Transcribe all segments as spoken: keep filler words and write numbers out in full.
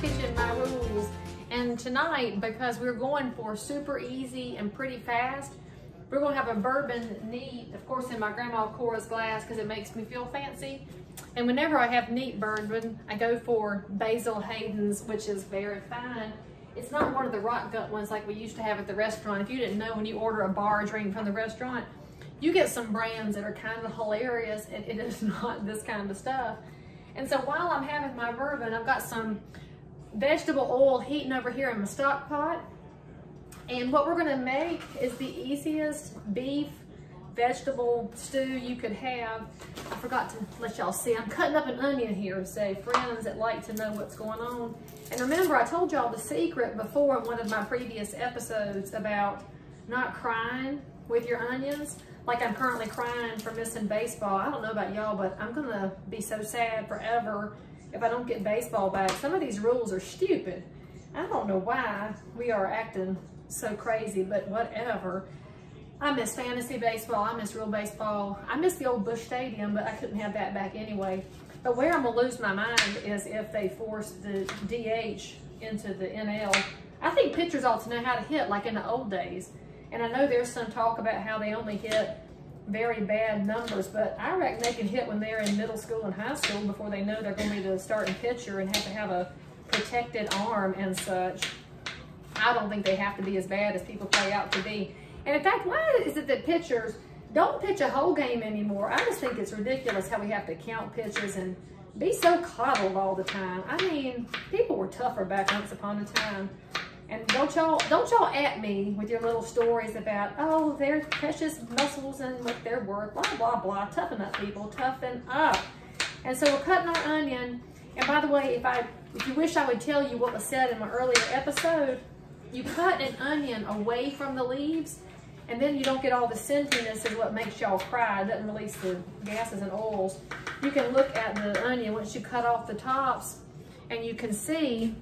kitchen by rules. And tonight, because we're going for super easy and pretty fast, we're gonna have a bourbon neat, of course, in my Grandma Cora's glass because it makes me feel fancy. And whenever I have neat bourbon, I go for Basil Hayden's, which is very fine. It's not one of the rock gut ones like we used to have at the restaurant. If you didn't know, when you order a bar drink from the restaurant, you get some brands that are kind of hilarious, and it is not this kind of stuff. And so while I'm having my bourbon, I've got some vegetable oil heating over here in my stock pot. And what we're gonna make is the easiest beef vegetable stew you could have. I forgot to let y'all see, I'm cutting up an onion here, so friends that like to know what's going on. And remember, I told y'all the secret before in one of my previous episodes about not crying with your onions. Like I'm currently crying for missing baseball. I don't know about y'all, but I'm gonna be so sad forever if I don't get baseball back. Some of these rules are stupid. I don't know why we are acting so crazy, but whatever. I miss fantasy baseball, I miss real baseball. I miss the old Busch Stadium, but I couldn't have that back anyway. But where I'm gonna lose my mind is if they force the D H into the N L. I think pitchers ought to know how to hit like in the old days. And I know there's some talk about how they only hit very bad numbers, but I reckon they can hit when they're in middle school and high school before they know they're gonna be the starting pitcher and have to have a protected arm and such. I don't think they have to be as bad as people play out to be. And in fact, why is it that pitchers don't pitch a whole game anymore? I just think it's ridiculous how we have to count pitches and be so coddled all the time. I mean, people were tougher back once upon a time. And don't y'all don't y'all at me with your little stories about, oh, their precious muscles and what their worth, blah, blah, blah. Toughen up, people, toughen up. And so we're cutting our onion. And by the way, if I if you wish I would tell you what was said in my earlier episode, you cut an onion away from the leaves, and then you don't get all the scentiness of what makes y'all cry. It doesn't release the gases and oils. You can look at the onion once you cut off the tops, and you can see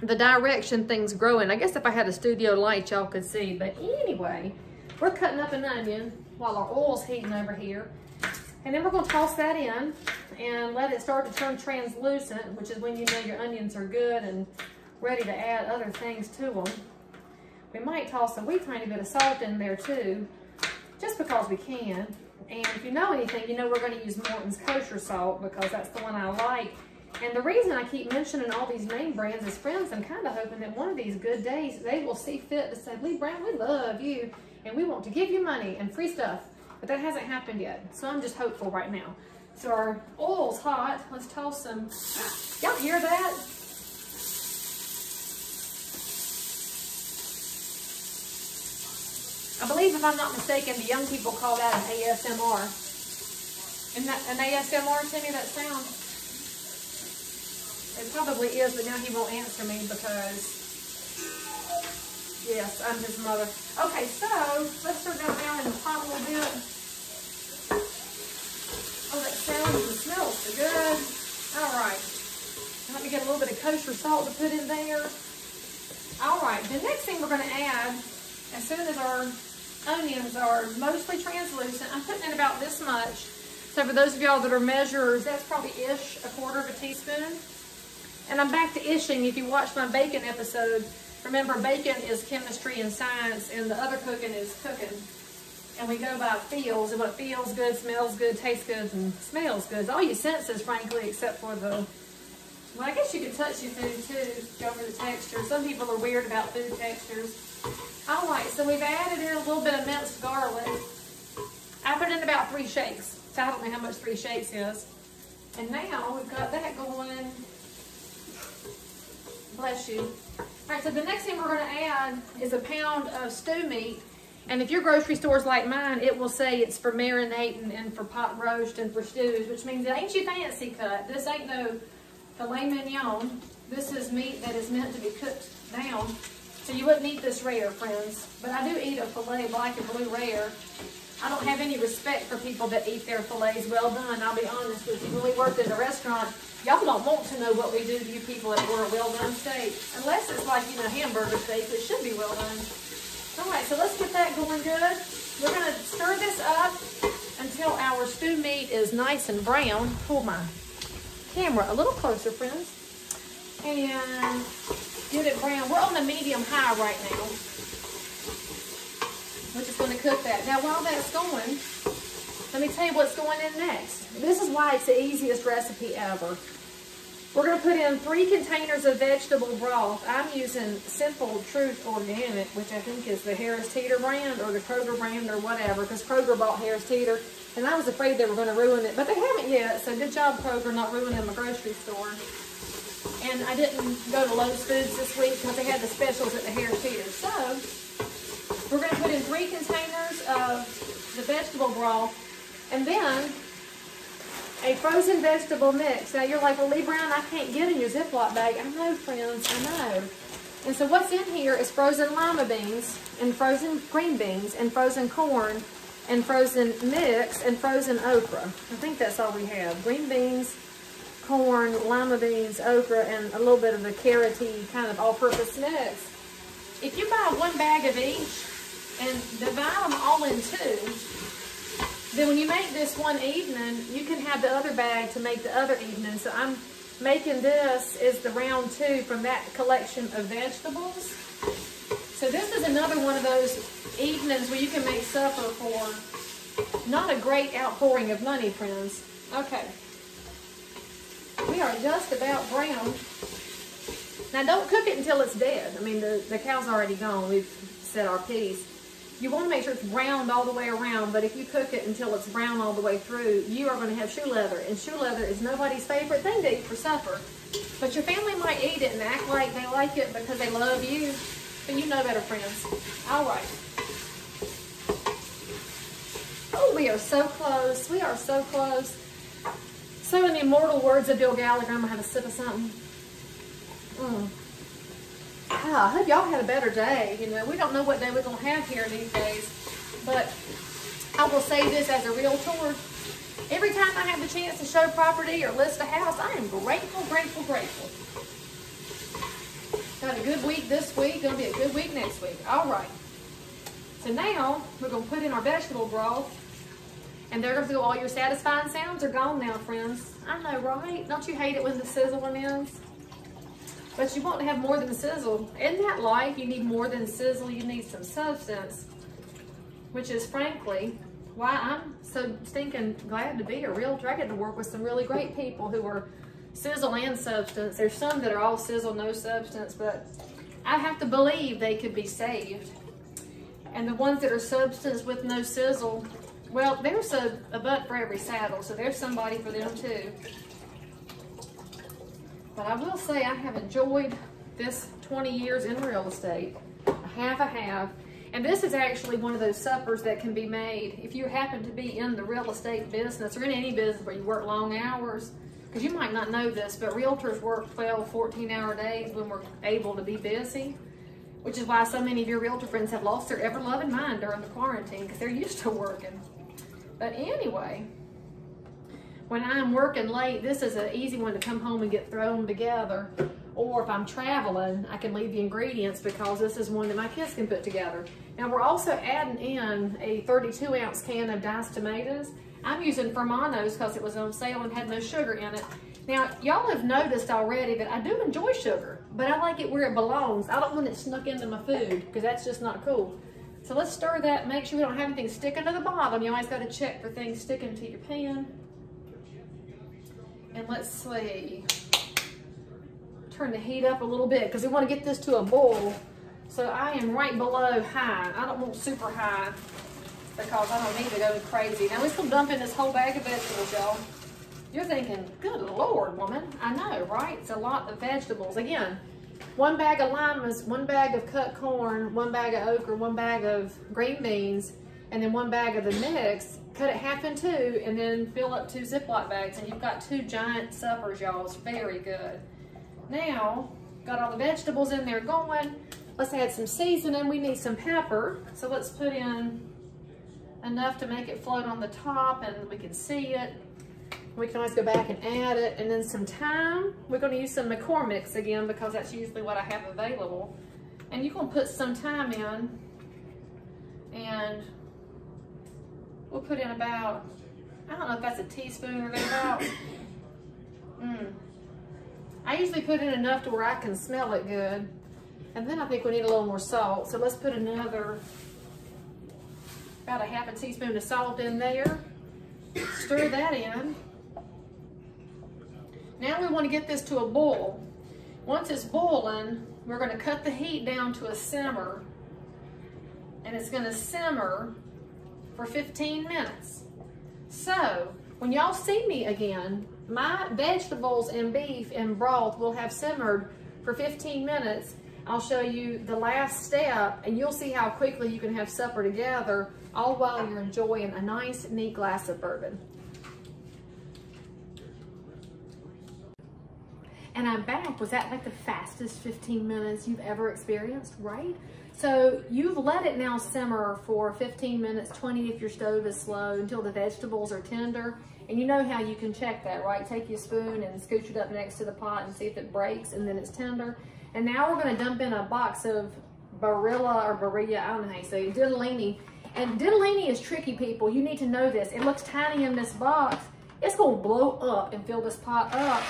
the direction things grow in. I guess if I had a studio light, y'all could see. But anyway, we're cutting up an onion while our oil's heating over here. And then we're gonna toss that in and let it start to turn translucent, which is when you know your onions are good and ready to add other things to them. We might toss a wee tiny bit of salt in there too, just because we can. And if you know anything, you know we're gonna use Morton's kosher salt because that's the one I like. And the reason I keep mentioning all these name brands is, friends, I'm kind of hoping that one of these good days, they will see fit to say, Leigh Brown, we love you, and we want to give you money and free stuff. But that hasn't happened yet, so I'm just hopeful right now. So our oil's hot. Let's toss some, y'all hear that? I believe, if I'm not mistaken, the young people call that an A S M R. Isn't that an A S M R, Timmy, that sound? It probably is, but now he won't answer me because, yes, I'm his mother. Okay, so let's turn that down in the pot a little bit. Oh, that sounds and smells so good. All right. Let me get a little bit of kosher salt to put in there. All right, the next thing we're going to add, as soon as our onions are mostly translucent, I'm putting in about this much. So for those of y'all that are measurers, that's probably ish, a quarter of a teaspoon. And I'm back to ishing. If you watched my bacon episode, remember bacon is chemistry and science, and the other cooking is cooking. And we go by feels, and what feels good, smells good, tastes good, and smells good. It's all your senses, frankly, except for the, well, I guess you can touch your food too, go over the texture. Some people are weird about food textures. All right, so we've added in a little bit of minced garlic. I put in about three shakes, so I don't know how much three shakes is. And now we've got that going. Bless you. All right, so the next thing we're gonna add is a pound of stew meat. And if your grocery store's like mine, it will say it's for marinating and for pot roast and for stews, which means it ain't your fancy cut. This ain't no filet mignon. This is meat that is meant to be cooked down. So you wouldn't eat this rare, friends. But I do eat a filet black and blue rare. I don't have any respect for people that eat their filets well done. I'll be honest with you. When we worked at a restaurant, y'all don't want to know what we do to you people that order well done steak. Unless it's like, you know, hamburger steak, it should be well done. All right, so let's get that going good. We're gonna stir this up until our stew meat is nice and brown. Pull my camera a little closer, friends. and get it brown. We're on a medium high right now. We're just going to cook that. Now while that's going, let me tell you what's going in next. This is why it's the easiest recipe ever. We're going to put in three containers of vegetable broth. I'm using Simple Truth Organic, which I think is the Harris Teeter brand or the Kroger brand or whatever, because Kroger bought Harris Teeter, and I was afraid they were going to ruin it, but they haven't yet, so good job, Kroger, not ruining my grocery store. And I didn't go to Lowe's Foods this week because they had the specials at the Harris Teeter. So, we're going to put in three containers of the vegetable broth, and then a frozen vegetable mix. Now you're like, well, Leigh Brown, I can't get in your Ziploc bag. I know, friends, I know. And so what's in here is frozen lima beans and frozen green beans and frozen corn and frozen mix and frozen okra. I think that's all we have. Green beans, corn, lima beans, okra, and a little bit of a carroty kind of all-purpose mix. If you buy one bag of each and divide them all in two, then when you make this one evening, you can have the other bag to make the other evening. So I'm making this as the round two from that collection of vegetables. So this is another one of those evenings where you can make supper for not a great outpouring of money, friends. Okay. We are just about brown. Now don't cook it until it's dead. I mean, the, the cow's already gone. We've said our piece. You want to make sure it's browned all the way around, but if you cook it until it's brown all the way through, you are going to have shoe leather, and shoe leather is nobody's favorite thing to eat for supper. But your family might eat it and act like they like it because they love you, but you know better, friends. All right. Oh, we are so close. We are so close. So in the immortal words of Bill Gallagher, I'm going to have a sip of something. Mm. Ah, I hope y'all had a better day. You know, we don't know what day we're going to have here these days, but I will say this as a realtor. Every time I have the chance to show property or list a house, I am grateful, grateful, grateful. Got a good week this week. Going to be a good week next week. All right. So now we're going to put in our vegetable broth, and there goes all your satisfying sounds are gone now, friends. I know, right? Don't you hate it when the sizzling ends? But you want to have more than sizzle. Isn't that life? You need more than sizzle. You need some substance, which is frankly why I'm so stinking glad to be a realtor. I get to work with some really great people who are sizzle and substance. There's some that are all sizzle, no substance, but I have to believe they could be saved. And the ones that are substance with no sizzle, well, there's a, a butt for every saddle, so there's somebody for them too. But I will say I have enjoyed this twenty years in real estate. I have, I have. And this is actually one of those suppers that can be made if you happen to be in the real estate business or in any business where you work long hours. Because you might not know this, but realtors work twelve, fourteen hour days when we're able to be busy, which is why so many of your realtor friends have lost their ever-loving mind during the quarantine because they're used to working. But anyway, when I'm working late, this is an easy one to come home and get thrown together. Or if I'm traveling, I can leave the ingredients because this is one that my kids can put together. Now we're also adding in a thirty-two ounce can of diced tomatoes. I'm using Fermanos because it was on sale and had no sugar in it. Now y'all have noticed already that I do enjoy sugar, but I like it where it belongs. I don't want it snuck into my food because that's just not cool. So let's stir that, make sure we don't have anything sticking to the bottom. You always got to check for things sticking to your pan. And let's see, turn the heat up a little bit because we want to get this to a boil. So I am right below high. I don't want super high because I don't need to go crazy. Now we're still dumping this whole bag of vegetables, y'all. You're thinking, good Lord, woman. I know, right? It's a lot of vegetables. Again, one bag of limas, one bag of cut corn, one bag of okra, one bag of green beans, and then one bag of the mix. Cut it half in two and then fill up two Ziploc bags and you've got two giant suppers, y'all. It's very good. Now, got all the vegetables in there going. Let's add some seasoning. We need some pepper. So let's put in enough to make it float on the top and we can see it. We can always go back and add it. And then some thyme. We're gonna use some McCormick's again because that's usually what I have available. And you're gonna put some thyme in and we'll put in about, I don't know if that's a teaspoon or thereabouts. Mm. I usually put in enough to where I can smell it good. And then I think we need a little more salt. So let's put another, about a half a teaspoon of salt in there. Stir that in. Now we want to get this to a boil. Once it's boiling, we're going to cut the heat down to a simmer. And it's going to simmer for fifteen minutes. So when y'all see me again, my vegetables and beef and broth will have simmered for fifteen minutes. I'll show you the last step, and you'll see how quickly you can have supper together, all while you're enjoying a nice, neat glass of bourbon. And I'm back. Was that like the fastest fifteen minutes you've ever experienced, right? So you've let it now simmer for fifteen minutes, twenty if your stove is slow, until the vegetables are tender. And you know how you can check that, right? Take your spoon and scooch it up next to the pot and see if it breaks, and then it's tender. And now we're going to dump in a box of Barilla or Barilla, I don't know how you say it, Ditalini. And Ditalini is tricky, people. You need to know this. It looks tiny in this box. It's going to blow up and fill this pot up.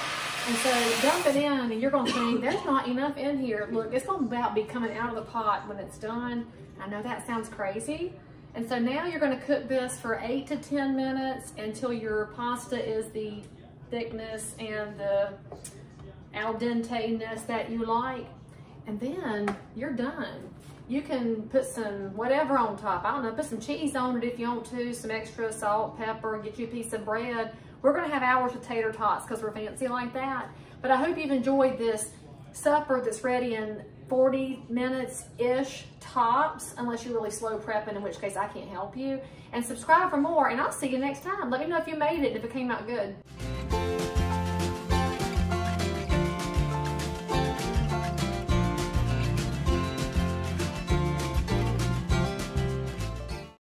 And so dump it in, and you're going to think, there's not enough in here. Look, it's going to about be coming out of the pot when it's done. I know that sounds crazy. And so now you're going to cook this for eight to ten minutes until your pasta is the thickness and the al dente-ness that you like. And then you're done. You can put some whatever on top. I don't know, put some cheese on it if you want to, some extra salt, pepper, get you a piece of bread. We're gonna have ours with tater tots because we're fancy like that. But I hope you've enjoyed this supper that's ready in forty minutes-ish tops, unless you're really slow prepping, in which case I can't help you. And subscribe for more, and I'll see you next time. Let me know if you made it and if it came out good.